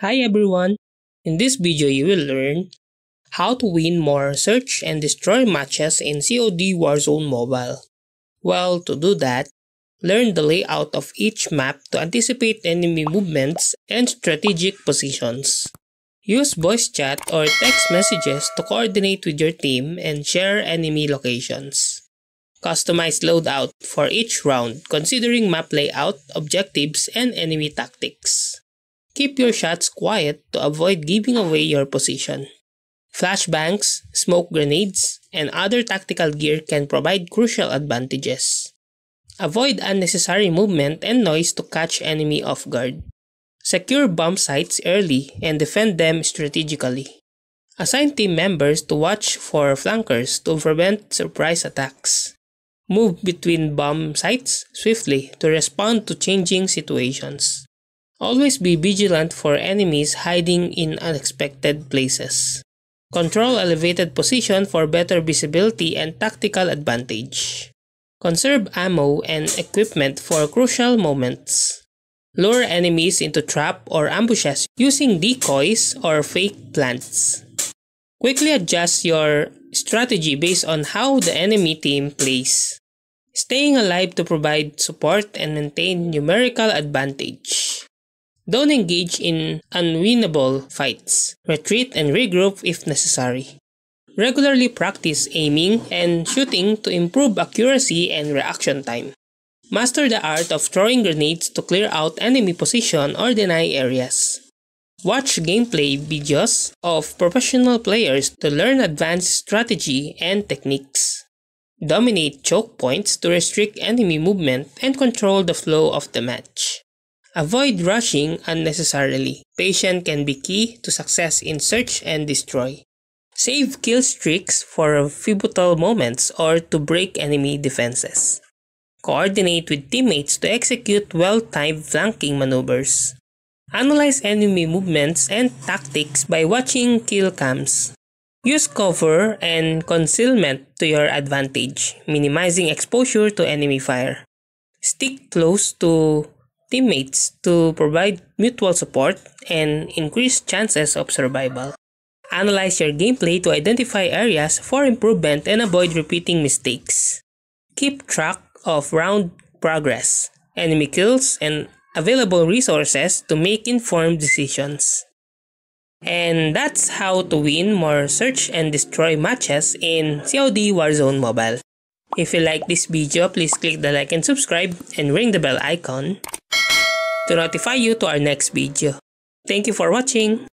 Hi everyone! In this video you will learn how to win more search and destroy matches in COD Warzone Mobile. Well, to do that, learn the layout of each map to anticipate enemy movements and strategic positions. Use voice chat or text messages to coordinate with your team and share enemy locations. Customize loadout for each round considering map layout, objectives, and enemy tactics. Keep your shots quiet to avoid giving away your position. Flashbangs, smoke grenades, and other tactical gear can provide crucial advantages. Avoid unnecessary movement and noise to catch enemy off guard. Secure bomb sites early and defend them strategically. Assign team members to watch for flankers to prevent surprise attacks. Move between bomb sites swiftly to respond to changing situations. Always be vigilant for enemies hiding in unexpected places. Control elevated position for better visibility and tactical advantage. Conserve ammo and equipment for crucial moments. Lure enemies into trap or ambushes using decoys or fake plants. Quickly adjust your strategy based on how the enemy team plays. Staying alive to provide support and maintain numerical advantage. Don't engage in unwinnable fights. Retreat and regroup if necessary. Regularly practice aiming and shooting to improve accuracy and reaction time. Master the art of throwing grenades to clear out enemy position or deny areas. Watch gameplay videos of professional players to learn advanced strategy and techniques. Dominate choke points to restrict enemy movement and control the flow of the match. Avoid rushing unnecessarily. Patience can be key to success in Search and Destroy. Save kill streaks for pivotal moments or to break enemy defenses. Coordinate with teammates to execute well-timed flanking maneuvers. Analyze enemy movements and tactics by watching kill cams. Use cover and concealment to your advantage, minimizing exposure to enemy fire. Stick close to teammates to provide mutual support and increase chances of survival. Analyze your gameplay to identify areas for improvement and avoid repeating mistakes. Keep track of round progress, enemy kills, and available resources to make informed decisions. And that's how to win more Search and Destroy matches in COD Warzone Mobile. If you like this video, please click the like and subscribe and ring the bell icon to notify you to our next video. Thank you for watching!